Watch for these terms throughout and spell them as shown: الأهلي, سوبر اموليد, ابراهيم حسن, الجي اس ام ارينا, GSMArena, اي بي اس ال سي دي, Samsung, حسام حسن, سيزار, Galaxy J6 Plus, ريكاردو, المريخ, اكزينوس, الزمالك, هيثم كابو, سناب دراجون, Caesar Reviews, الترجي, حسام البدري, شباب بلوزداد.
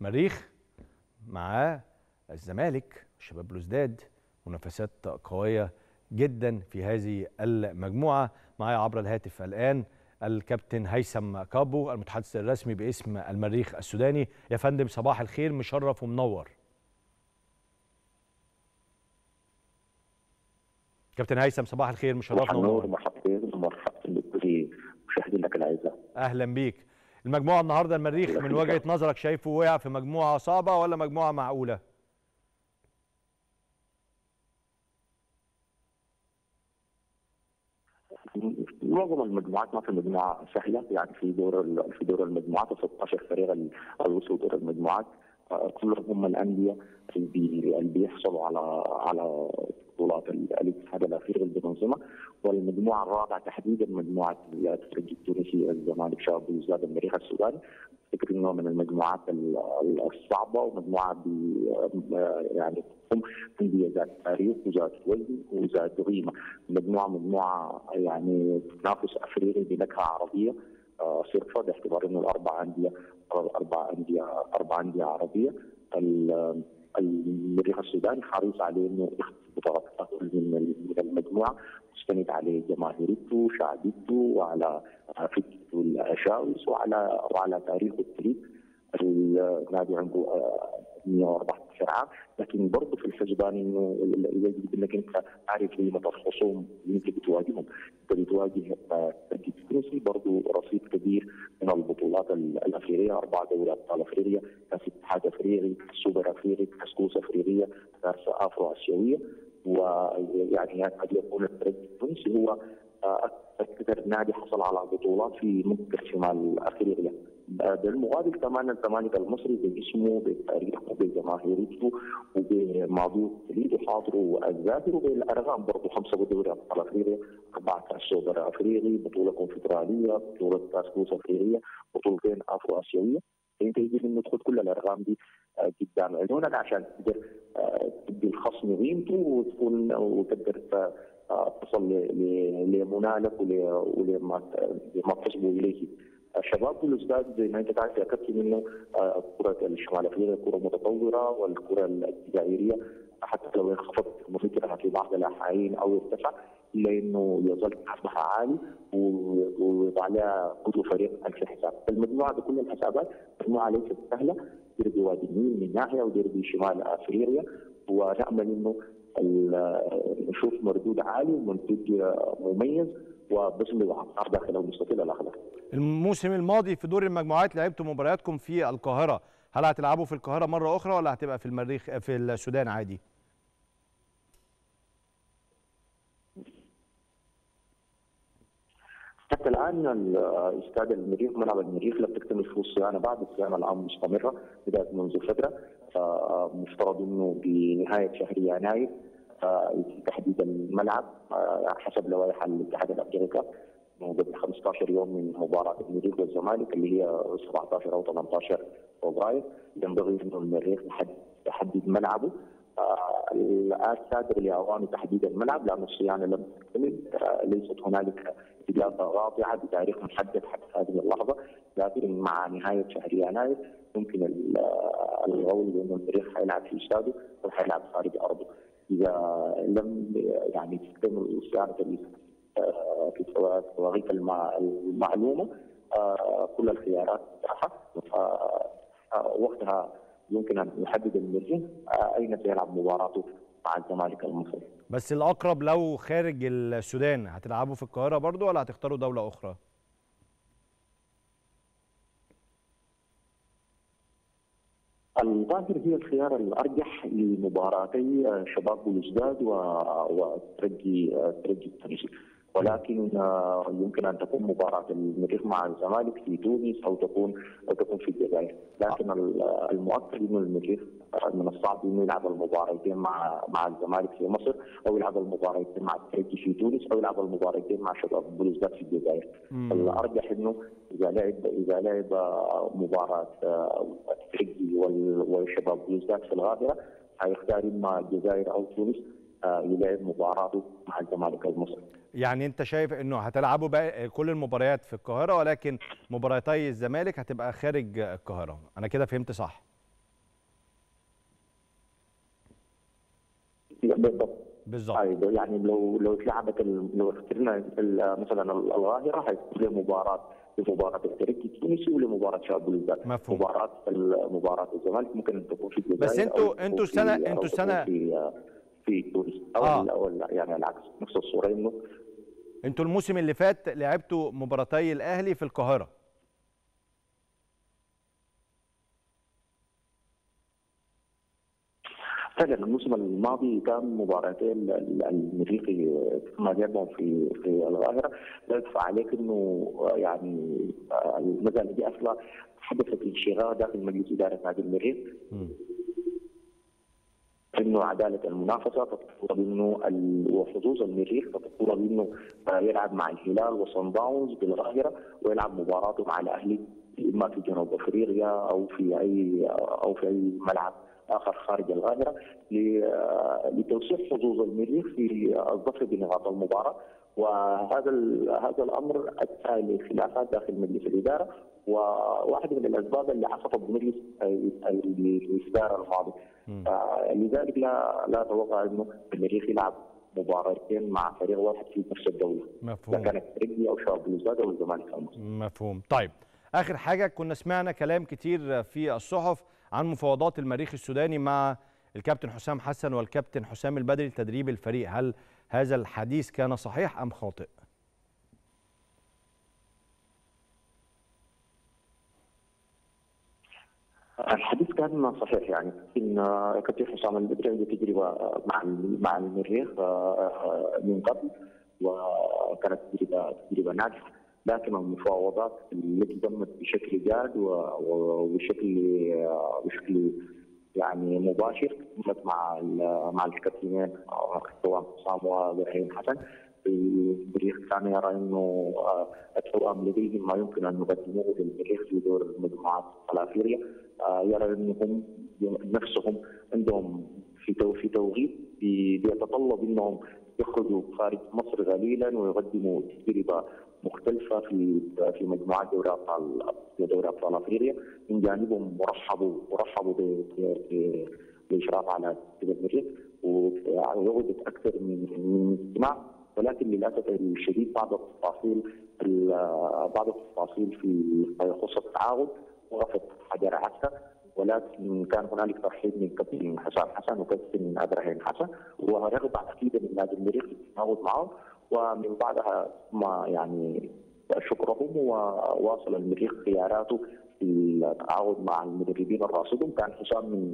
المريخ مع الزمالك شباب بلوزداد، منافسات قوية جدا في هذه المجموعة. معايا عبر الهاتف الآن الكابتن هيثم كابو المتحدث الرسمي باسم المريخ السوداني. يا فندم صباح الخير، مشرف ومنور. كابتن هيثم صباح الخير، مشرف ومنور. مرحبتين ومرحبتين بكل مشاهدينك الاعزاء. اهلا بيك. المجموعه النهارده المريخ من وجهه نظرك شايفه وقع في مجموعه صعبه ولا مجموعه معقوله؟ معظم المجموعات ما في مجموعه سهله، يعني في دور المجموعات 16 فريق الوصول دور المجموعات، كلهم هم الانديه اللي بيحصلوا على بطولات الاتحاد الاخير بالمنظمه، والمجموعه الرابعه تحديدا مجموعه الترجي التونسي الزمالك شباب بلوزداد المريخ السوداني. افتكر انه من المجموعات الصعبه، ومجموعه يعني هم انديه ذات تاريخ وذات وزن وذات قيمه، مجموعه يعني تنافس افريقي بنكهه عربيه صرفه، باعتبار انه الاربع انديه عربيه. المريخ السوداني حريص عليه انه بطاقته من المجموعه، مستند على جماهيرته وشعبيته وعلى فكرته الهشاوس وعلى تاريخه التاريخ. النادي عنده 114 عام، لكن برضه في الحسبان انه يجب انك انت تعرف قيمه الخصوم اللي انت بتواجههم. انت بتواجه الترجي التونسي برضه رصيد كبير من البطولات الافريقيه، 4 دوري ابطال افريقيا، كاس اتحاد افريقي، كاس سوبر افريقي، كاس كؤوس افريقيه، كاس افرو اسيويه. ويعني قد يكون الترجي التونسي هو اكثر نادي حصل على بطولات في منطقه شمال افريقيا. بالمقابل كمان الزمالك المصري باسمه بتاريخه بجماهيرته وبماضيه الجديد وحاضره وأجداده وبالأرقام، برضه 5 دوري أبطال أفريقيا، 4 كأس سوبر أفريقي، بطولة كونفدرالية، بطولة كأس كؤوس أفريقية، بطولتين أفرو آسيوية. أنت يجب أن تاخذ كل الأرقام دي قدام عيونك عشان تقدر تدي الخصم قيمته وتكون وتقدر تصل لمنالك ولما تصبوا إليه. شباب بلوزداد زي ما انت تعرف يا كابتن انه كره الشمال افريقيا كره متطوره، والكره الجزائريه حتى لو انخفضت مستواها في بعض الاحيان او ارتفع، الا انه يظل حظها عالي وعليها كل فريق 1000 حساب. المجموعه بكل الحسابات مجموعه ليست سهله، ديربي وادي النيل من ناحيه وديربي شمال افريقيا، ونامل انه نشوف مردود عالي ومنتج مميز وباسم العقار داخل المستطيل الاخضر. الموسم الماضي في دور المجموعات لعبتوا مبارياتكم في القاهره، هل هتلعبوا في القاهره مره اخرى ولا هتبقى في المريخ في السودان عادي؟ حتى الان استاد المريخ ملعب المريخ لم تكتمل فيه الصيانه بعد، الصيانه الان مستمره بدات منذ فتره، فمفترض انه بنهايه شهر يناير تحديد الملعب حسب لوائح الاتحاد الافريقي قبل 15 يوم من مباراه المريخ والزمالك اللي هي 17 او 18 فبراير. ينبغي انه المريخ يحدد ملعبه، الان صادر لاوان تحديد الملعب لان الصيانه لم تكتمل، ليست هنالك استجابه قاطعه بتاريخ محدد حتى هذه اللحظه، لكن مع نهايه شهر يناير ممكن القول بانه المريخ حيلعب في استاده او حيلعب خارج ارضه. إذا لم يعني تكتمل صيانة التواريخ المعلومة كل الخيارات متاحة، وقتها يمكن أن يحدد المريخ أين سيلعب مباراته مع الزمالك المصري. بس الأقرب لو خارج السودان هتلعبوا في القاهرة برضه ولا هتختاروا دولة أخرى؟ الظاهر هي الخيار الارجح لمباراتي شباب بلوزداد والترجي التونسي، ولكن يمكن ان تكون مباراه المريخ مع الزمالك في تونس او تكون في الجزائر، لكن المؤكد انه المريخ من الصعب انه يلعب المباراتين مع الزمالك في مصر، او يلعب المباراتين مع الترجي في تونس، او يلعب المباراتين مع شباب بلوزداد في الجزائر. الارجح انه اذا لعب مباراه الترجي وشباب بلوزداد في الغابره هيختار اما الجزائر او تونس يلعب مباراته مع الزمالك المصري. يعني انت شايف انه هتلعبوا بقى كل المباريات في القاهره، ولكن مباراتي الزمالك هتبقى خارج القاهره، انا كده فهمت صح؟ بالضبط بالظبط. ايوه يعني لو اتلعبت لو اخترنا مثلا القاهره هيكون مباراه لمباراه الترجي التونسي ولمباراه شباب بلوزداد، مباراه الزمالك ممكن ان تكون في الجزائر. بس انتوا السنه في تونس او يعني العكس، نفس الصوره انه انتوا الموسم اللي فات لعبتوا مباراتي الاهلي في القاهره. فعلا الموسم الماضي كان مباراتين المريخ ما لعبهم في القاهره، لا يخفى عليك انه يعني المساله دي اصلا حدثت انشغال داخل مجلس اداره نادي المريخ انه عداله المنافسه تتطلب انه وحظوظ المريخ تتطلب انه يلعب مع الهلال وصن داونز بالقاهره ويلعب مباراته مع الاهلي اما في جنوب افريقيا او في اي ملعب اخر خارج القاهره لتوسيع حظوظ المريخ في الظفر بنقاط المباراه، وهذا الامر ادى لخلافات داخل مجلس الاداره، وواحد من الاسباب اللي عصفت مجلس الاداره الفاضي. لذلك لا اتوقع انه المريخ يلعب مباراتين مع فريق واحد في نفس الدوله. مفهوم. اذا كانت الترجي او شباب بلوزداد او الزمالك. مفهوم. طيب اخر حاجه، كنا سمعنا كلام كتير في الصحف عن مفاوضات المريخ السوداني مع الكابتن حسام حسن والكابتن حسام البدري لتدريب الفريق، هل هذا الحديث كان صحيح أم خاطئ؟ الحديث كان صحيح، يعني ان الكابتن حسام البدري عنده تجربه مع المريخ من قبل وكانت تجربه ناجحه، لكن المفاوضات التي تمت بشكل جاد وبشكل يعني مباشر تمت مع الكابتنين سواء حسام وابراهيم حسن. المريخ كان يرى انه التوأم لديهم ما يمكن ان يقدموه للمريخ في دور المجموعات الافريقيه، يرى انهم نفسهم عندهم في توقيت بيتطلب انهم يخرجوا خارج مصر قليلا ويقدموا تجربه مختلفه في مجموعات دوري ابطال افريقيا. من جانبهم ورحبوا بالاشراف على المريخ ووجدت اكثر من اجتماع، ولكن للاسف الشديد بعض التفاصيل في يخص التعاقد وقفت حجر عكسه، ولكن كان هنالك ترحيب من كابتن حسام حسن وكابتن ابراهيم حسن ورغبه اكيده من نادي المريخ في التعاقد معهم، ومن بعدها ما يعني شكرهم وواصل المريخ خياراته في التعاقد مع المدربين الراصدهم. كان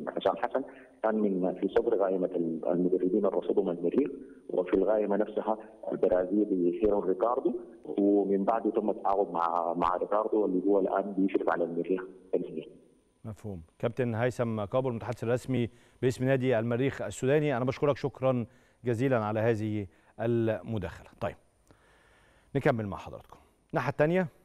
حسام حسن كان في صدر قائمه المدربين الراصدهم المريخ، وفي القائمه نفسها البرازيلي ريكاردو، ومن بعده تم التعاقد مع ريكاردو اللي هو الان بيشرف على المريخ. مفهوم. كابتن هيثم كابو المتحدث الرسمي باسم نادي المريخ السوداني، انا بشكرك شكرا جزيلا على هذه المداخلة. طيب نكمل مع حضراتكم الناحية الثانية.